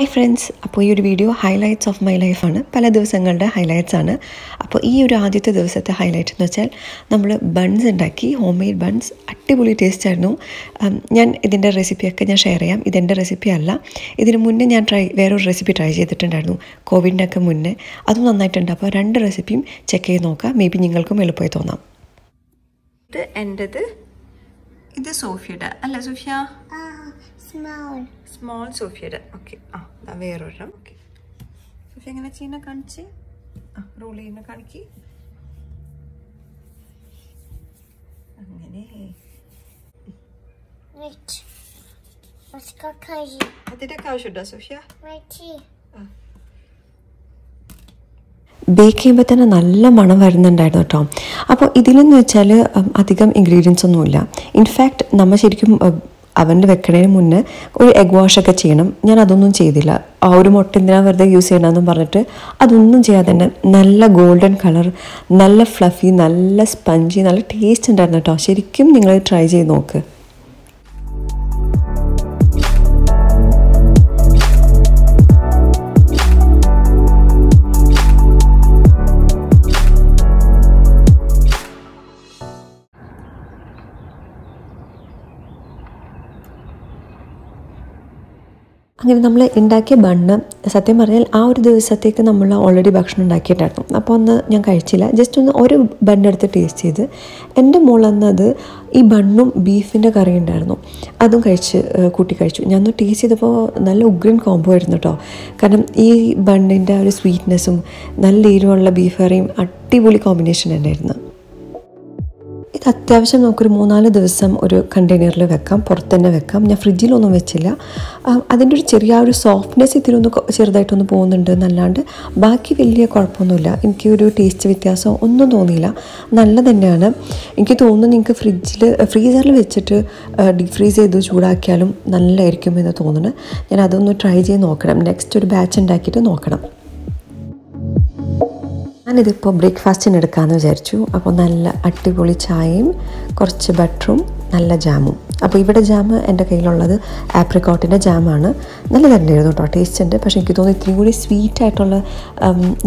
Hi friends, appo ee video highlights of my life aanu. Pala divasangalude highlights aanu. Appo ee oru aadyathe divasathe highlight ennu vachal nammal buns undaki, homemade buns attipoli taste aanu. Njan idinte recipe okke njan share cheyam. Idinte recipe alla. Idinu munne njan vera oru recipe try cheyidittundaanu. Covid nokku munne. Adum nannayittund appo rendu recipe check cheyy nokka. Maybe ningalkkum eluppayi thonam. Idu endadu. Idu Sophia da. Alla Sophia. Small Sophia da. Okay. Da vero ram. Okay. Sophia gana china kanchi. Roll inna kanki. Angane. Wait. What's ka kaji? Adida ka shuda Sophia? Wait. Bake ചെയ്യുമ്പോൾ തന്നെ നല്ല മണം വരുന്നുണ്ടായിരുന്നു കേട്ടോ. അപ്പോൾ ഇതിലെന്ന് വെച്ചാൽ അധികം ingredients ഒന്നുമില്ല. ഇൻഫാക്ട് നമ്മൾ ശരിക്കും അവൻ്റെ വെക്കണേന് മുന്നേ ഒരു എഗ് വാഷൊക്കെ ചെയ്യണം. ഞാൻ അതൊന്നും ചെയ്തില്ല. ആ ഒരു മുട്ട എന്തിനാണ് വെറുതെ യൂസ് ചെയ്യണമെന്ന് പറഞ്ഞിട്ട് അതൊന്നും ചെയ്യാതെ തന്നെ നല്ല ഗോൾഡൻ കളർ, നല്ല ഫ്ലഫി, നല്ല സ്പഞ്ചി, നല്ല ടേസ്റ്റ് ഉണ്ടായിരുന്നു കേട്ടോ. ശരിക്കും നിങ്ങൾ ട്രൈ ചെയ്ത് നോക്ക്. അങ്ങനെ നമ്മൾ ഉണ്ടാക്കിയ ബണ്ണ് സത്യം പറഞ്ഞാൽ ആ ഒരു ദിവസത്തേക്ക് നമ്മൾ ഓൾറെഡി ഭക്ഷണം ഉണ്ടാക്കിയിട്ടായിരുന്നു. അപ്പോൾ ഒന്ന് ഞാൻ കഴിച്ചില്ല, ജസ്റ്റ് ഒന്ന് ഒരു ബണ്ണെടുത്ത് ടേസ്റ്റ് ചെയ്ത് എൻ്റെ മോളന്നത് ഈ ബണ്ണും ബീഫിൻ്റെ കറി ഉണ്ടായിരുന്നു, അതും കൂട്ടി കഴിച്ചു. ഞാനൊന്ന് ടേസ്റ്റ് ചെയ്തപ്പോൾ നല്ല ഉഗ്രൻ കോംബോ ആയിരുന്നു കേട്ടോ. കാരണം ഈ ബണ്ണിൻ്റെ ഒരു സ്വീറ്റ്നെസ്സും നല്ല എരിവുള്ള ബീഫ് കറിയും അടിപൊളി കോമ്പിനേഷൻ തന്നെയായിരുന്നു. ഇത് അത്യാവശ്യം നമുക്കൊരു 3-4 ദിവസം ഒരു കണ്ടെയ്നറിൽ വെക്കാം, പുറത്ത് തന്നെ വെക്കാം. ഞാൻ ഫ്രിഡ്ജിലൊന്നും വെച്ചില്ല. അതിൻ്റെ ഒരു ചെറിയ ഒരു സോഫ്റ്റ്നെസ് ഇതിലൊന്ന് ചെറുതായിട്ടൊന്ന് പോകുന്നുണ്ട് എന്നല്ലാണ്ട് ബാക്കി വലിയ കുഴപ്പമൊന്നുമില്ല. എനിക്ക് ഒരു ടേസ്റ്റ് വ്യത്യാസം ഒന്നും തോന്നിയില്ല, നല്ല തന്നെയാണ്. എനിക്ക് തോന്നുന്നു നിങ്ങൾക്ക് ഫ്രീസറിൽ വെച്ചിട്ട് ഡീപ് ഫ്രീസ് ചെയ്ത് ചൂടാക്കിയാലും നല്ലതായിരിക്കും എന്ന് തോന്നുന്നു. ഞാൻ അതൊന്ന് ട്രൈ ചെയ്ത് നോക്കണം, നെക്സ്റ്റ് ഒരു ബാച്ച് ഉണ്ടാക്കിയിട്ട് നോക്കണം. ഞാനിതിപ്പോൾ ബ്രേക്ക്ഫാസ്റ്റിന് എടുക്കാമെന്ന് വിചാരിച്ചു. അപ്പോൾ നല്ല അടിപൊളി ചായയും കുറച്ച് ബട്ടറും നല്ല ജാമും. അപ്പോൾ ഇവിടെ ജാമ് എൻ്റെ കയ്യിലുള്ളത് ആപ്രിക്കോട്ടിൻ്റെ ജാമാണ്. നല്ല തന്നെയായിരുന്നു കേട്ടോ, ടേസ്റ്റ് ഉണ്ട്. പക്ഷേ എനിക്ക് തോന്നുന്നു ഇത്രയും കൂടി സ്വീറ്റായിട്ടുള്ള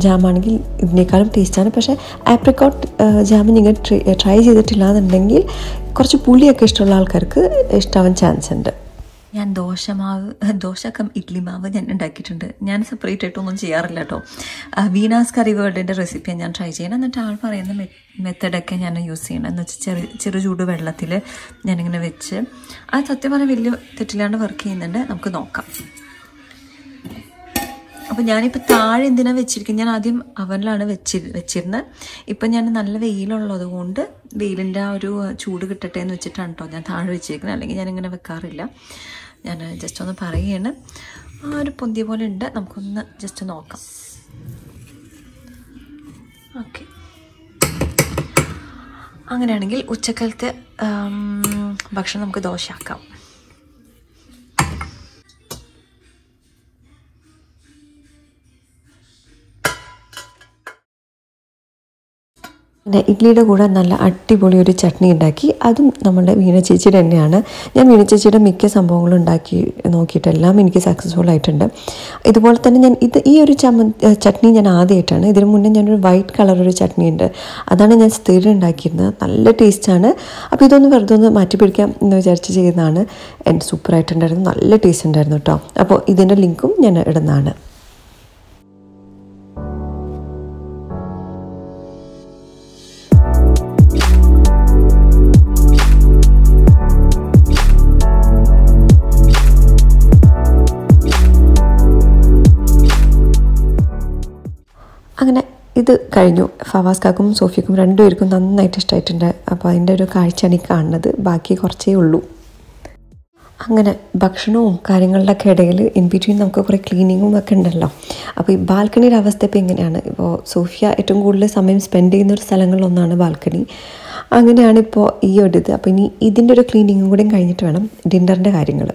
ജാമാണെങ്കിൽ ഇതിനേക്കാളും ടേസ്റ്റാണ്. പക്ഷേ ആപ്രിക്കോട്ട് ജാമ് നിങ്ങൾ ട്രൈ ചെയ്തിട്ടില്ല എന്നുണ്ടെങ്കിൽ കുറച്ച് പുളിയൊക്കെ ഇഷ്ടമുള്ള ആൾക്കാർക്ക് ഇഷ്ടമാവാൻ ചാൻസ് ഉണ്ട്. ഞാൻ ദോശ കം ഇഡ്ലി മാവ് ഞാൻ ഉണ്ടാക്കിയിട്ടുണ്ട്. ഞാൻ സെപ്പറേറ്റ് ആയിട്ടൊന്നും ചെയ്യാറില്ല കേട്ടോ. വീനാസ് കറി വേർഡിൻ്റെ റെസിപ്പിയാണ് ഞാൻ ട്രൈ ചെയ്യണം. എന്നിട്ട് ആൾ പറയുന്ന മെത്തേഡൊക്കെ ഞാൻ യൂസ് ചെയ്യണം എന്ന് വെച്ചാൽ ചെറുചൂട് വെള്ളത്തിൽ ഞാനിങ്ങനെ വെച്ച് അത് സത്യം പറഞ്ഞാൽ വലിയ തെറ്റില്ലാണ്ട് വർക്ക് ചെയ്യുന്നുണ്ട്. നമുക്ക് നോക്കാം. അപ്പോൾ ഞാനിപ്പോൾ താഴെ എന്തിനാണ് വെച്ചിരിക്കുന്നത്, ഞാൻ ആദ്യം അവനിലാണ് വെച്ചിരുന്നത്. ഇപ്പം ഞാൻ നല്ല വെയിലുള്ളത് കൊണ്ട് വെയിലിൻ്റെ ആ ഒരു ചൂട് കിട്ടട്ടെ എന്ന് വെച്ചിട്ടാണ് കേട്ടോ ഞാൻ താഴെ വെച്ചിരിക്കുന്നത്. അല്ലെങ്കിൽ ഞാനിങ്ങനെ വെക്കാറില്ല. ഞാൻ ജസ്റ്റ് ഒന്ന് പറയുകയാണ്. ആ ഒരു പൊന്തിയ പോലെ ഉണ്ട്, നമുക്കൊന്ന് ജസ്റ്റ് നോക്കാം. ഓക്കെ, അങ്ങനെയാണെങ്കിൽ ഉച്ചക്കാലത്തെ ഭക്ഷണം നമുക്ക് ദോശയാക്കാം. പിന്നെ ഇഡ്ലിയുടെ കൂടെ നല്ല അടിപൊളി ഒരു ചട്നി ഉണ്ടാക്കി. അതും നമ്മുടെ വീണ ചേച്ചിയുടെ തന്നെയാണ്. ഞാൻ വീണ ചേച്ചിയുടെ മിക്ക സംഭവങ്ങളും ഉണ്ടാക്കി നോക്കിയിട്ടെല്ലാം എനിക്ക് സക്സസ്ഫുൾ ആയിട്ടുണ്ട്. ഇതുപോലെ തന്നെ ഞാൻ ഈ ഒരു ചട്നി ഞാൻ ആദ്യമായിട്ടാണ്. ഇതിനു മുന്നേ ഞാനൊരു വൈറ്റ് കളർ ഒരു ചട്നി ഉണ്ട്, അതാണ് ഞാൻ സ്ഥിരം ഉണ്ടാക്കിയിരുന്നത്. നല്ല ടേസ്റ്റാണ്. അപ്പോൾ ഇതൊന്ന് വെറുതെ ഒന്ന് മാറ്റി പിടിക്കാം എന്ന് വിചാരിച്ച് ചെയ്യുന്നതാണ്. എൻ്റെ സൂപ്പറായിട്ടുണ്ടായിരുന്നു, നല്ല ടേസ്റ്റ് ഉണ്ടായിരുന്നു കേട്ടോ. അപ്പോൾ ഇതിൻ്റെ ലിങ്കും ഞാൻ ഇടുന്നതാണ്. അങ്ങനെ ഇത് കഴിഞ്ഞു. ഫവാസ്കാക്കും സോഫിയക്കും രണ്ടുപേർക്കും നന്നായിട്ട് ഇഷ്ടമായിട്ടുണ്ട്. അപ്പോൾ അതിൻ്റെ ഒരു കാഴ്ചയാണ് ഈ കാണുന്നത്, ബാക്കി കുറച്ചേ ഉള്ളൂ. അങ്ങനെ ഭക്ഷണവും കാര്യങ്ങളുടെയൊക്കെ ഇടയിൽ ഇൻ ബിറ്റ്വീൻ നമുക്ക് കുറേ ക്ലീനിങ്ങും ഒക്കെ ഉണ്ടല്ലോ. അപ്പോൾ ഈ ബാൽക്കണിയുടെ അവസ്ഥ ഇപ്പോൾ എങ്ങനെയാണ്? ഇപ്പോൾ സോഫിയ ഏറ്റവും കൂടുതൽ സമയം സ്പെൻഡ് ചെയ്യുന്ന ഒരു സ്ഥലങ്ങളിലൊന്നാണ് ബാൽക്കണി. അങ്ങനെയാണിപ്പോൾ ഈ ഒരു ഇത്. അപ്പോൾ ഇനി ഇതിൻ്റെ ഒരു ക്ലീനിങ്ങും കൂടെയും കഴിഞ്ഞിട്ട് വേണം ഡിന്നറിൻ്റെ കാര്യങ്ങൾ.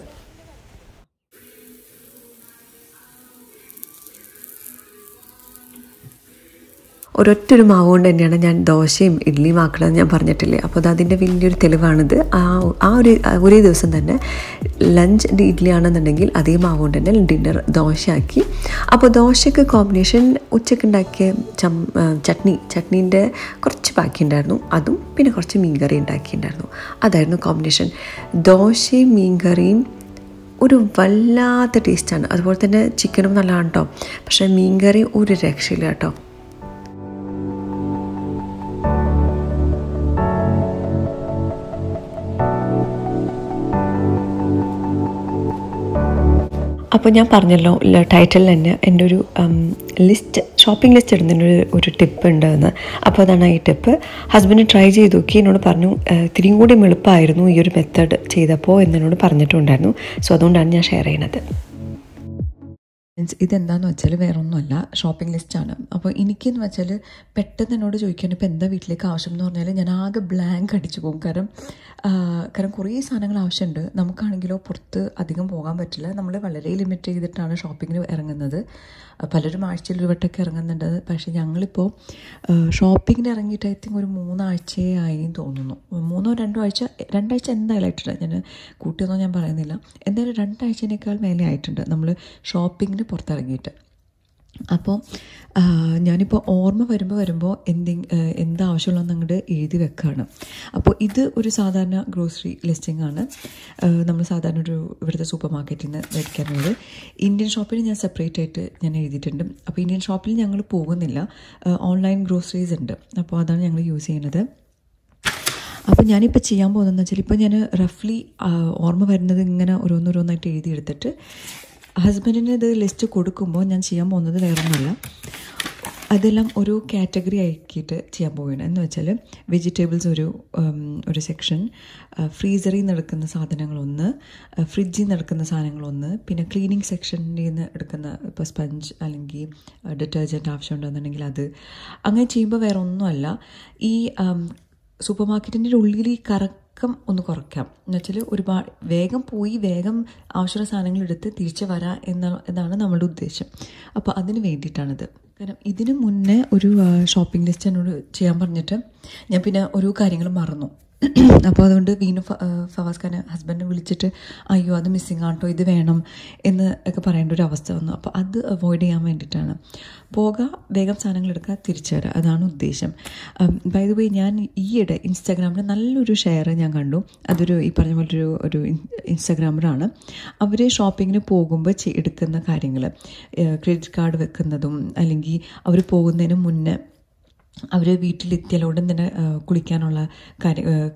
ഒരൊറ്റൊരു മാവ് കൊണ്ട് തന്നെയാണ് ഞാൻ ദോശയും ഇഡ്ലിയും ആക്കണമെന്ന് ഞാൻ പറഞ്ഞിട്ടില്ലേ. അപ്പോൾ അതിൻ്റെ വലിയൊരു തെളിവാണിത്. ഒരേ ദിവസം തന്നെ ലഞ്ചിൻ്റെ ഇഡ്ഡലി ആണെന്നുണ്ടെങ്കിൽ അതേ മാവ് കൊണ്ട് തന്നെ ഡിന്നർ ദോശയാക്കി. അപ്പോൾ ദോശയ്ക്ക് കോമ്പിനേഷൻ ഉച്ചയ്ക്കുണ്ടാക്കിയ ചട്നീൻ്റെ കുറച്ച് ബാക്കി ഉണ്ടായിരുന്നു, അതും പിന്നെ കുറച്ച് മീൻകറി ഉണ്ടാക്കിയിട്ടുണ്ടായിരുന്നു. അതായിരുന്നു കോമ്പിനേഷൻ. ദോശയും മീൻകറിയും ഒരു വല്ലാത്ത ടേസ്റ്റാണ്. അതുപോലെ തന്നെ ചിക്കനും നല്ലതാണ് കേട്ടോ, പക്ഷേ മീൻകറി ഒരു രക്ഷയില്ല കേട്ടോ. അപ്പോൾ ഞാൻ പറഞ്ഞല്ലോ ടൈറ്റിൽ തന്നെ എൻ്റെ ഒരു ലിസ്റ്റ്, ഷോപ്പിംഗ് ലിസ്റ്റ് ഇടുന്നതിൻ്റെ ഒരു ടിപ്പ് ഉണ്ടെന്ന്. അപ്പോൾ അതാണ് ഈ ടിപ്പ്. ഹസ്ബൻഡ് ട്രൈ ചെയ്ത് നോക്കി, എന്നോട് പറഞ്ഞു ഇത്തിരിയും കൂടി എളുപ്പമായിരുന്നു ഈ ഒരു മെത്തേഡ് ചെയ്തപ്പോൾ എന്നോട് പറഞ്ഞിട്ടുണ്ടായിരുന്നു. സോ അതുകൊണ്ടാണ് ഞാൻ ഷെയർ ചെയ്യുന്നത്. ഇതെന്താണെന്ന് വെച്ചാൽ വേറൊന്നുമല്ല, ഷോപ്പിംഗ് ലിസ്റ്റാണ്. അപ്പോൾ എനിക്കെന്ന് വെച്ചാൽ പെട്ടെന്ന് എന്നോട് ചോദിക്കാൻ ഇപ്പോൾ എന്താ വീട്ടിലേക്ക് ആവശ്യം എന്ന് പറഞ്ഞാൽ ഞാൻ ആകെ ബ്ലാങ്ക് അടിച്ചു പോകും. കാരണം കുറേ സാധനങ്ങൾ ആവശ്യമുണ്ട്. നമുക്കാണെങ്കിലോ പുറത്ത് അധികം പോകാൻ പറ്റില്ല. നമ്മൾ വളരെ ലിമിറ്റ് ചെയ്തിട്ടാണ് ഷോപ്പിങ്ങിന് ഇറങ്ങുന്നത്. പലരും ആഴ്ചയിൽ ഒരു വട്ടമൊക്കെ ഇറങ്ങുന്നുണ്ട്. പക്ഷേ ഞങ്ങളിപ്പോൾ ഷോപ്പിങ്ങിന് ഇറങ്ങിയിട്ട് ഐ തിങ്ക് ഒരു 3 ആഴ്ചയെ ആയി തോന്നുന്നു. 3 or 2 ആഴ്ച, 2 ആഴ്ച എന്തായാലും ആയിട്ടുണ്ട്. ഞാൻ കൂട്ടിയൊന്നും ഞാൻ പറയുന്നില്ല, എന്തായാലും 2 ആഴ്ചയേക്കാൾ മേലെ ആയിട്ടുണ്ട് നമ്മൾ ഷോപ്പിങ്ങിന് പുറത്തിറങ്ങിയിട്ട്. അപ്പോൾ ഞാനിപ്പോൾ ഓർമ്മ വരുമ്പോൾ എന്താവശ്യമുള്ളതെന്ന് അങ്ങോട്ട് എഴുതി വെക്കുകയാണ്. അപ്പോൾ ഇത് ഒരു സാധാരണ ഗ്രോസറി ലിസ്റ്റിംഗ് ആണ്, നമ്മൾ സാധാരണ ഒരു ഇവിടുത്തെ സൂപ്പർ മാർക്കറ്റിൽ നിന്ന് മേടിക്കാനുള്ളത്. ഇന്ത്യൻ ഷോപ്പിൽ ഞാൻ സെപ്പറേറ്റ് ആയിട്ട് ഞാൻ എഴുതിയിട്ടുണ്ട്. അപ്പോൾ ഇന്ത്യൻ ഷോപ്പിൽ ഞങ്ങൾ പോകുന്നില്ല, ഓൺലൈൻ ഗ്രോസറീസ് ഉണ്ട്. അപ്പോൾ അതാണ് ഞങ്ങൾ യൂസ് ചെയ്യുന്നത്. അപ്പോൾ ഞാനിപ്പോൾ ചെയ്യാൻ പോകുന്നതെന്ന് വെച്ചാൽ ഇപ്പോൾ ഞാൻ റഫ്ലി ഓർമ്മ വരുന്നത് ഇങ്ങനെ ഓരോന്നോരോന്നായിട്ട് എഴുതിയെടുത്തിട്ട് ഹസ്ബൻഡിന് ഇത് ലിസ്റ്റ് കൊടുക്കുമ്പോൾ ഞാൻ ചെയ്യാൻ പോകുന്നത് വേറൊന്നുമല്ല, അതെല്ലാം ഒരു കാറ്റഗറി ആക്കിയിട്ട് ചെയ്യാൻ പോവുകയാണ്. എന്ന് വെച്ചാൽ വെജിറ്റബിൾസ് ഒരു സെക്ഷൻ, ഫ്രീസറിൽ നിന്ന് എടുക്കുന്ന സാധനങ്ങളൊന്ന്, ഫ്രിഡ്ജിൽ നിന്ന് എടുക്കുന്ന സാധനങ്ങളൊന്ന്, പിന്നെ ക്ലീനിങ് സെക്ഷനിൽ നിന്ന് എടുക്കുന്ന ഇപ്പോൾ സ്പഞ്ച് അല്ലെങ്കിൽ ഡിറ്റർജൻറ്റ് ആവശ്യമുണ്ടെന്നുണ്ടെങ്കിൽ അത്. അങ്ങനെ ചെയ്യുമ്പോൾ വേറെ ഒന്നുമല്ല, ഈ സൂപ്പർ മാർക്കറ്റിൻ്റെ ഉള്ളിൽ ഈ കം ഒന്ന് കുറയ്ക്കാം. എന്നുവെച്ചാൽ ഒരുപാട് വേഗം പോയി വേഗം ആവശ്യമുള്ള സാധനങ്ങൾ എടുത്ത് തിരിച്ച് വരാം എന്നാണ് നമ്മളുടെ ഉദ്ദേശം. അപ്പോൾ അതിന് വേണ്ടിയിട്ടാണിത്. കാരണം ഇതിന് മുന്നേ ഒരു ഷോപ്പിംഗ് ലിസ്റ്റ് എന്നോട് ചെയ്യാൻ പറഞ്ഞിട്ട് ഞാൻ പിന്നെ ഓരോ കാര്യങ്ങൾ മറന്നു. അപ്പോൾ അതുകൊണ്ട് വീണ്ടും ഫവാസ്ഖാനെ ഹസ്ബൻഡിനെ വിളിച്ചിട്ട് അയ്യോ അത് മിസ്സിങ് ആണോ, ഇത് വേണം എന്ന് ഒക്കെ പറയേണ്ട ഒരു അവസ്ഥ വന്നു. അപ്പോൾ അത് അവോയ്ഡ് ചെയ്യാൻ വേണ്ടിയിട്ടാണ് പോകാം, വേഗം സാധനങ്ങൾ എടുക്കുക, തിരിച്ചു വരിക, അതാണ് ഉദ്ദേശം. ബൈ ദ വേ, ഞാൻ ഈയിടെ ഇൻസ്റ്റാഗ്രാമിൽ നല്ലൊരു ഷെയർ ഞാൻ കണ്ടു. അതൊരു ഈ പറഞ്ഞ പോലെ ഒരു ഇൻസ്റ്റാഗ്രാമറാണ്. അവർ ഷോപ്പിങ്ങിന് പോകുമ്പോൾ എടുക്കുന്ന കാര്യങ്ങൾ, ക്രെഡിറ്റ് കാർഡ് വെക്കുന്നതും അല്ലെങ്കിൽ അവർ പോകുന്നതിന് മുന്നേ അവർ വീട്ടിലെത്തിയാൽ ഉടൻ തന്നെ കുളിക്കാനുള്ള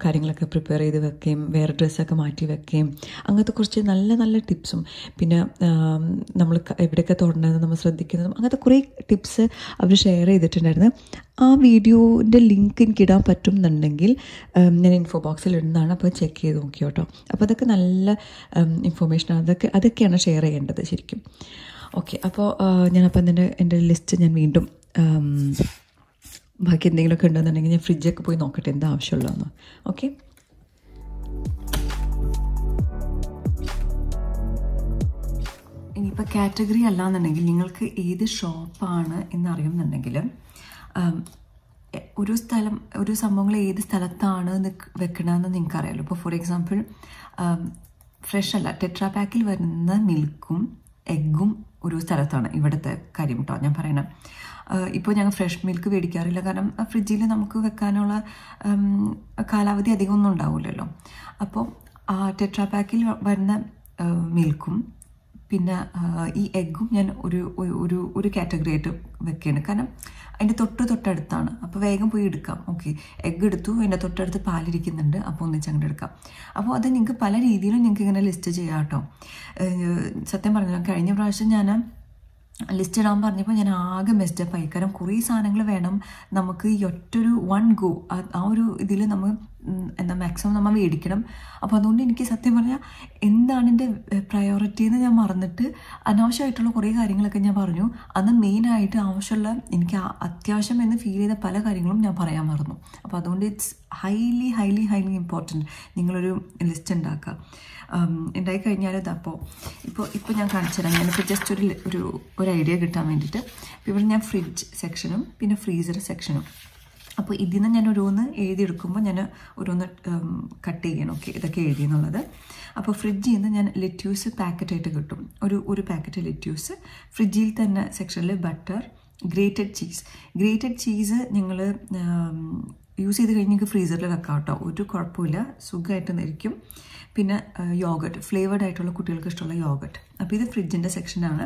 കാര്യങ്ങളൊക്കെ പ്രിപ്പയർ ചെയ്ത് വെക്കുകയും വേറെ ഡ്രസ്സൊക്കെ മാറ്റി വെക്കുകയും അങ്ങനത്തെ കുറച്ച് നല്ല നല്ല ടിപ്സും പിന്നെ നമ്മൾ എവിടെയൊക്കെ തൊടേണ്ടത് നമ്മൾ ശ്രദ്ധിക്കുന്നതും അങ്ങനത്തെ കുറേ ടിപ്സ് അവർ ഷെയർ ചെയ്തിട്ടുണ്ടായിരുന്നു. ആ വീഡിയോൻ്റെ ലിങ്ക് എനിക്കിടാൻ പറ്റുന്നുണ്ടെങ്കിൽ ഞാൻ ഇൻഫോ ബോക്സിൽ ഇടുന്നതാണ്. അപ്പോൾ ചെക്ക് ചെയ്ത് നോക്കിയോ കേട്ടോ. അപ്പോൾ അതൊക്കെ നല്ല ഇൻഫോർമേഷനാണ്. അതൊക്കെയാണ് ഷെയർ ചെയ്യേണ്ടത് ശരിക്കും. ഓക്കെ, അപ്പോൾ ഞാനപ്പോൾ എൻ്റെ ലിസ്റ്റ് ഞാൻ വീണ്ടും ബാക്കി എന്തെങ്കിലുമൊക്കെ ഉണ്ടെന്നുണ്ടെങ്കിൽ ഞാൻ ഫ്രിഡ്ജൊക്കെ പോയി നോക്കട്ടെ എന്താ ആവശ്യമുള്ളതെന്ന്. ഓക്കെ, ഇനിയിപ്പോൾ കാറ്റഗറി അല്ലാന്നുണ്ടെങ്കിൽ നിങ്ങൾക്ക് ഏത് ഷോപ്പാണ് എന്നറിയുന്നുണ്ടെങ്കിൽ ഒരു സംഭവങ്ങൾ ഏത് സ്ഥലത്താണ് വെക്കണമെന്ന് നിങ്ങൾക്കറിയാമല്ലോ. ഇപ്പോൾ ഫോർ എക്സാമ്പിൾ ഫ്രഷ് അല്ല, ടെട്രാ പാക്കിൽ വരുന്ന മിൽക്കും എഗ്ഗും ഒരു സ്ഥലത്താണ്. ഇവിടുത്തെ കാര്യം കേട്ടോ ഞാൻ പറയണം. ഇപ്പോൾ ഞങ്ങൾ ഫ്രഷ് മിൽക്ക് മേടിക്കാറില്ല, കാരണം ഫ്രിഡ്ജിൽ നമുക്ക് വെക്കാനുള്ള കാലാവധി അധികമൊന്നും ഉണ്ടാവില്ലല്ലോ. അപ്പോൾ ആ ടെട്രാ പാക്കിൽ വരുന്ന മിൽക്കും പിന്നെ ഈ എഗ്ഗും ഞാൻ ഒരു ഒരു ഒരു കാറ്റഗറി ആയിട്ട് വെക്കുകയാണ്. കാരണം അതിൻ്റെ തൊട്ടടുത്താണ്, അപ്പോൾ വേഗം പോയി എടുക്കാം. ഓക്കെ, എഗ്ഗ് എടുത്തു, അതിൻ്റെ തൊട്ടടുത്ത് പാലിരിക്കുന്നുണ്ട്, അപ്പോൾ ഒന്നിച്ച് അങ്ങോട്ട് എടുക്കാം. അപ്പോൾ അത് നിങ്ങൾക്ക് പല രീതിയിലും നിങ്ങൾക്ക് ഇങ്ങനെ ലിസ്റ്റ് ചെയ്യാം കേട്ടോ. സത്യം പറഞ്ഞാൽ കഴിഞ്ഞ പ്രാവശ്യം ഞാൻ ലിസ്റ്റ് ഇടാൻ പറഞ്ഞപ്പോൾ ഞാൻ ആകെ മെസ്ഡപ്പ് ആയി. കാരണം കുറേ സാധനങ്ങൾ വേണം നമുക്ക് ഈ ഒറ്റൊരു വൺ ഗോ, ആ ഒരു ഇതിൽ നമ്മൾ മാക്സിമം നമ്മൾ മേടിക്കണം. അപ്പോൾ അതുകൊണ്ട് എനിക്ക് സത്യം പറഞ്ഞാൽ എന്താണ് എൻ്റെ പ്രയോറിറ്റി എന്ന് ഞാൻ മറന്നിട്ട് അനാവശ്യമായിട്ടുള്ള കുറേ കാര്യങ്ങളൊക്കെ ഞാൻ പറഞ്ഞു. അന്ന് മെയിനായിട്ട് ആവശ്യമുള്ള എനിക്ക് അത്യാവശ്യം എന്ന് ഫീൽ ചെയ്ത പല കാര്യങ്ങളും ഞാൻ പറയാൻ മറന്നു. അപ്പോൾ അതുകൊണ്ട് ഇറ്റ്സ് ഹൈലി ഇമ്പോർട്ടൻറ്റ് നിങ്ങളൊരു ലിസ്റ്റ് ഉണ്ടാക്കുക. ഉണ്ടായിക്കഴിഞ്ഞാൽ അതപ്പോൾ ഇപ്പോൾ ഞാൻ കാണിച്ചു തരാം. ഞാനിപ്പോൾ ജസ്റ്റ് ഒരു ഐഡിയ കിട്ടാൻ വേണ്ടിയിട്ട് ഇവിടെ ഞാൻ ഫ്രിഡ്ജ് സെക്ഷനും പിന്നെ ഫ്രീസർ സെക്ഷനും. അപ്പോൾ ഇതിൽ നിന്ന് ഞാൻ ഓരോന്ന് എഴുതിയെടുക്കുമ്പോൾ ഞാൻ ഓരോന്ന് കട്ട് ചെയ്യണം. ഓക്കെ, ഇതൊക്കെ എഴുതിയെന്നുള്ളത്. അപ്പോൾ ഫ്രിഡ്ജിൽ നിന്ന് ഞാൻ ലെറ്റ്യൂസ് പാക്കറ്റായിട്ട് കിട്ടും. ഒരു പാക്കറ്റ് ലെറ്റ്യൂസ്, ഫ്രിഡ്ജിൽ തന്നെ സെക്ഷനിൽ ബട്ടർ, ഗ്രേറ്റഡ് ചീസ് നിങ്ങൾ യൂസ് ചെയ്ത് കഴിഞ്ഞ് നിങ്ങൾക്ക് ഫ്രീസറിൽ വെക്കാം കേട്ടോ, ഒരു കുഴപ്പമില്ല, സുഖമായിട്ട് നിൽക്കും. പിന്നെ യോഗട്ട്, ഫ്ലേവേഡ് ആയിട്ടുള്ള കുട്ടികൾക്ക് ഇഷ്ടമുള്ള യോഗട്ട്. അപ്പോൾ ഇത് ഫ്രിഡ്ജിൻ്റെ സെക്ഷനാണ്.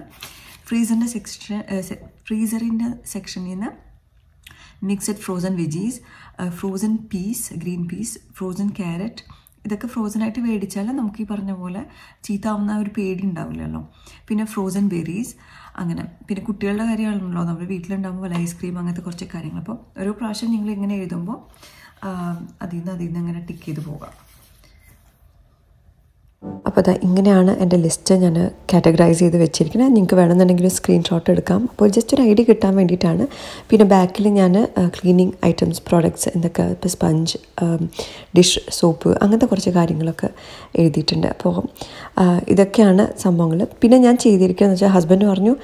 ഫ്രീസറിൻ്റെ സെക്ഷനിൽ നിന്ന് mixed frozen veggies, frozen peas, green peas, frozen carrot. ഇതൊക്കെ ഫ്രോസണായിട്ട് മേടിച്ചാൽ നമുക്ക് ഈ പറഞ്ഞ പോലെ ചീത്താവുന്ന ഒരു പേടി ഉണ്ടാവില്ലല്ലോ. പിന്നെ ഫ്രോസൺ ബെറീസ്, അങ്ങനെ. പിന്നെ കുട്ടികളുടെ കാര്യമാണല്ലോ, നമ്മൾ വീട്ടിലുണ്ടാകുമ്പോൾ വല്ല ഐസ്ക്രീം അങ്ങനത്തെ കുറച്ച് കാര്യങ്ങൾ. അപ്പോൾ ഓരോ പ്രാവശ്യം നിങ്ങൾ ഇങ്ങനെ എഴുതുമ്പോൾ അതിൽ നിന്ന് അങ്ങനെ ടിക്ക് ചെയ്ത് പോകാം. അപ്പോൾ അതാ ഇങ്ങനെയാണ് എൻ്റെ ലിസ്റ്റ് ഞാൻ കാറ്റഗറൈസ് ചെയ്ത് വെച്ചിരിക്കുന്നത്. നിങ്ങൾക്ക് വേണമെന്നുണ്ടെങ്കിൽ സ്ക്രീൻഷോട്ട് എടുക്കാം. അപ്പോൾ ജസ്റ്റ് ഒരു ഐഡിയ കിട്ടാൻ വേണ്ടിയിട്ടാണ്. പിന്നെ ബാക്കിൽ ഞാൻ ക്ലീനിങ് ഐറ്റംസ്, പ്രോഡക്ട്സ് എന്തൊക്കെ, ഇപ്പോൾ സ്പഞ്ച്, ഡിഷ്, സോപ്പ്, അങ്ങനത്തെ കുറച്ച് കാര്യങ്ങളൊക്കെ എഴുതിയിട്ടുണ്ട്. അപ്പോൾ ഇതൊക്കെയാണ് സംഭവങ്ങൾ. പിന്നെ ഞാൻ ചെയ്തിരിക്കുകയെന്ന് വെച്ചാൽ, ഹസ്ബൻഡ് പറഞ്ഞു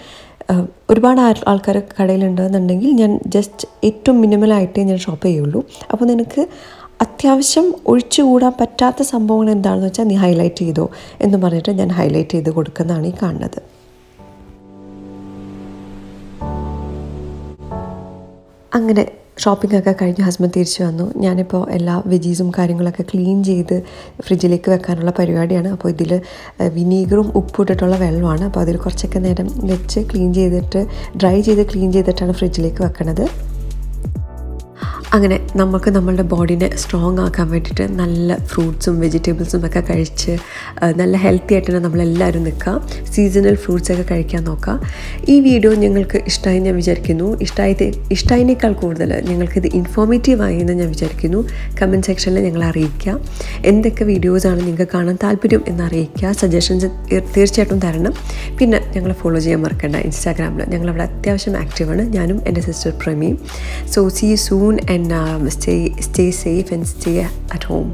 ഒരുപാട് ആൾക്കാർ കടയിലുണ്ടെന്നുണ്ടെങ്കിൽ ഞാൻ ജസ്റ്റ് ഏറ്റവും മിനിമലായിട്ടേ ഞാൻ ഷോപ്പ് ചെയ്യുള്ളൂ. അപ്പോൾ നിനക്ക് അത്യാവശ്യം ഒഴിച്ചുകൂടാൻ പറ്റാത്ത സംഭവങ്ങൾ എന്താണെന്ന് വെച്ചാൽ നീ ഹൈലൈറ്റ് ചെയ്തോ എന്ന് പറഞ്ഞിട്ട് ഞാൻ ഹൈലൈറ്റ് ചെയ്ത് കൊടുക്കുന്നതാണ് ഈ കാണുന്നത്. അങ്ങനെ ഷോപ്പിംഗ് ഒക്കെ കഴിഞ്ഞ് ഹസ്ബൻഡ് തിരിച്ചു വന്നു. ഞാനിപ്പോൾ എല്ലാ വെജീസും കാര്യങ്ങളൊക്കെ ക്ലീൻ ചെയ്ത് ഫ്രിഡ്ജിലേക്ക് വെക്കാനുള്ള പരിപാടിയാണ്. അപ്പോൾ ഇതിൽ വിനീഗറും ഉപ്പിട്ടിട്ടുള്ള വെള്ളമാണ്. അപ്പോൾ അതിൽ കുറച്ചൊക്കെ നേരം വെച്ച് ഡ്രൈ ചെയ്ത് ക്ലീൻ ചെയ്തിട്ടാണ് ഫ്രിഡ്ജിലേക്ക് വെക്കണത്. അങ്ങനെ നമുക്ക് നമ്മളുടെ ബോഡീനെ സ്ട്രോങ് ആക്കാൻ വേണ്ടിയിട്ട് നല്ല ഫ്രൂട്ട്സും വെജിറ്റബിൾസും ഒക്കെ കഴിച്ച് നല്ല ഹെൽത്തി ആയിട്ട് നമ്മളെല്ലാവരും നിൽക്കുക. സീസണൽ ഫ്രൂട്ട്സൊക്കെ കഴിക്കാൻ നോക്കുക. ഈ വീഡിയോ നിങ്ങൾക്ക് ഇഷ്ടമായി ഞാൻ വിചാരിക്കുന്നു. ഇഷ്ടമായതിനേക്കാൾ കൂടുതൽ നിങ്ങൾക്കിത് ഇൻഫോർമേറ്റീവായി എന്ന് ഞാൻ വിചാരിക്കുന്നു. കമൻറ്റ് സെക്ഷനിൽ ഞങ്ങളെ അറിയിക്കുക. എന്തൊക്കെ വീഡിയോസാണ് നിങ്ങൾക്ക് കാണാൻ താല്പര്യം എന്ന് അറിയിക്കുക. സജഷൻസ് തീർച്ചയായിട്ടും തരണം. പിന്നെ ഞങ്ങളെ ഫോളോ ചെയ്യാൻ മറക്കണ്ട. ഇൻസ്റ്റാഗ്രാമിൽ ഞങ്ങളവിടെ അത്യാവശ്യം ആക്റ്റീവാണ്, ഞാനും എൻ്റെ സിസ്റ്റർ പ്രമീം. So see you soon. And stay safe and stay at home.